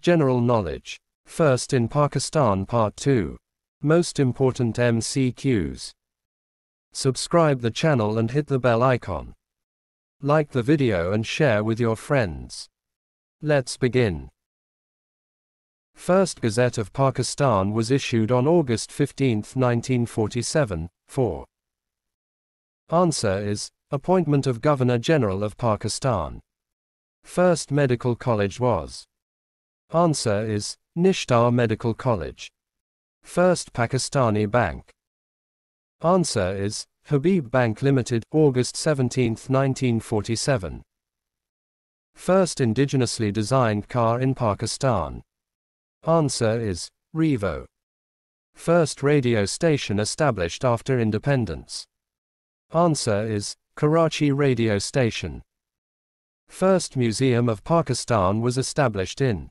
General Knowledge. First in Pakistan Part 2. Most Important MCQs. Subscribe the channel and hit the bell icon. Like the video and share with your friends. Let's begin. First Gazette of Pakistan was issued on August 15, 1947, for. Answer is, Appointment of Governor-General of Pakistan. First Medical College was. Answer is, Nishtar Medical College. First Pakistani Bank. Answer is, Habib Bank Limited, August 17, 1947. First indigenously designed car in Pakistan. Answer is, Revo. First radio station established after independence. Answer is, Karachi Radio Station. First Museum of Pakistan was established in.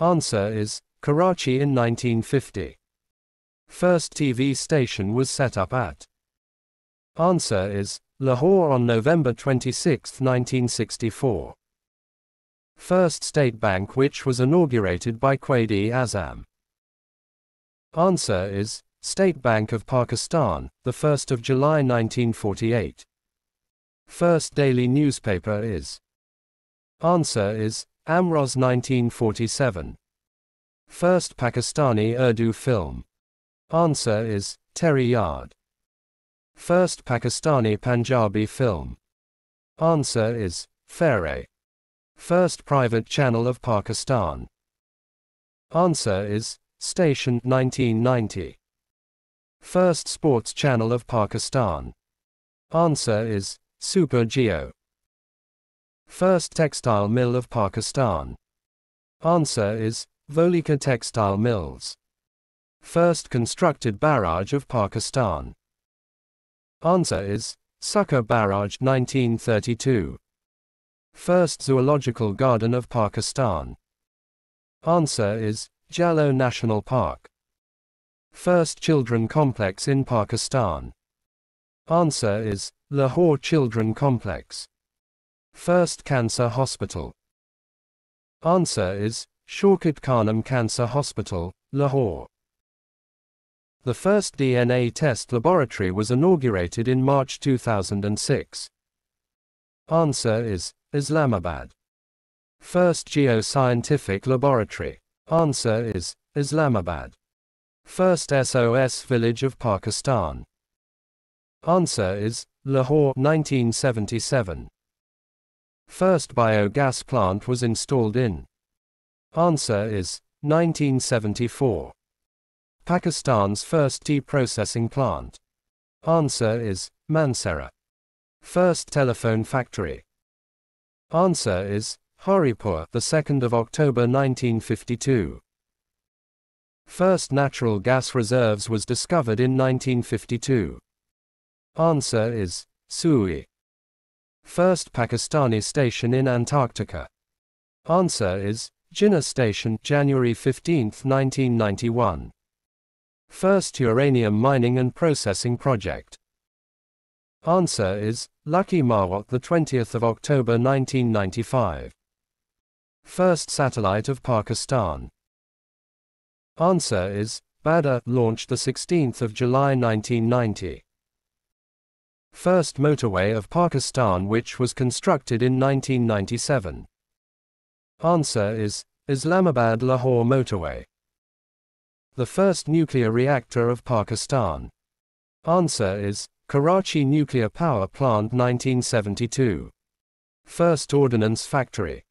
Answer is, Karachi in 1950. First TV station was set up at. Answer is, Lahore on November 26, 1964. First State Bank which was inaugurated by Quaid-e-Azam. Answer is, State Bank of Pakistan, the 1st of July 1948. First daily newspaper is. Answer is, Amroz 1947. First Pakistani Urdu film. Answer is, Teri Yaad. First Pakistani Punjabi film. Answer is, Ferre. First private channel of Pakistan. Answer is, Station 1990. First sports channel of Pakistan. Answer is, Super Geo. First textile mill of Pakistan. Answer is, Volika Textile Mills. First constructed barrage of Pakistan. Answer is, Sukkur Barrage 1932. First zoological garden of Pakistan. Answer is, Jalo National Park. First children complex in Pakistan. Answer is, Lahore Children Complex. First cancer hospital. Answer is, Shaukat Khanum Cancer Hospital, Lahore. The first DNA test laboratory was inaugurated in March 2006. Answer is, Islamabad. First geoscientific laboratory. Answer is, Islamabad. First SOS village of Pakistan. Answer is, Lahore 1977. First biogas plant was installed in. Answer is, 1974. Pakistan's first tea processing plant. Answer is, Mansera. First telephone factory. Answer is, Haripur, the 2nd of October 1952. First natural gas reserves was discovered in 1952. Answer is, Sui. First Pakistani station in Antarctica. Answer is, Jinnah Station, January 15, 1991. First uranium mining and processing project. Answer is, Lucky Marwat, the 20th of October 1995. First satellite of Pakistan. Answer is, Badr, launched the 16th of July 1990. First motorway of Pakistan which was constructed in 1997. Answer is, Islamabad Lahore motorway. The first nuclear reactor of Pakistan. Answer is, Karachi nuclear power plant 1972. First ordnance factory.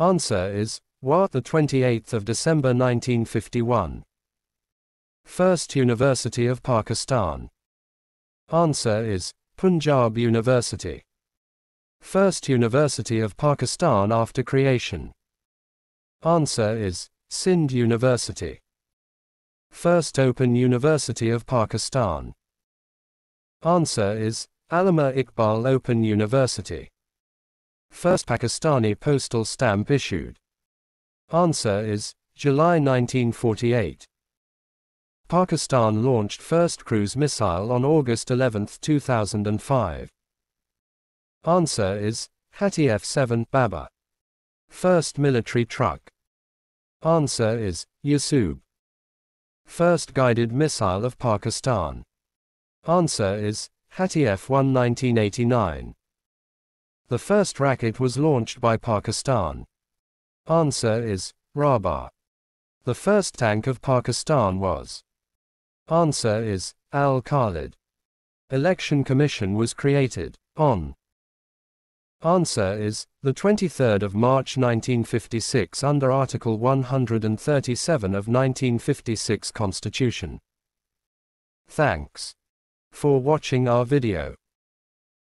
Answer is, Wah, the 28th of December 1951. First University of Pakistan. Answer is, Punjab University. First University of Pakistan after creation. Answer is, Sindh University. First Open University of Pakistan. Answer is, Allama Iqbal Open University. First Pakistani postal stamp issued. Answer is, July 1948. Pakistan launched first cruise missile on August 11, 2005. Answer is, Hatf-7, Baba. First military truck. Answer is Yusuf. First guided missile of Pakistan. Answer is Hatf-1 1989. The first rocket was launched by Pakistan. Answer is Rabah. The first tank of Pakistan was. Answer is Al-Khalid. Election Commission was created on. Answer is the 23rd of March 1956 under Article 137 of 1956 Constitution. Thanks for watching our video.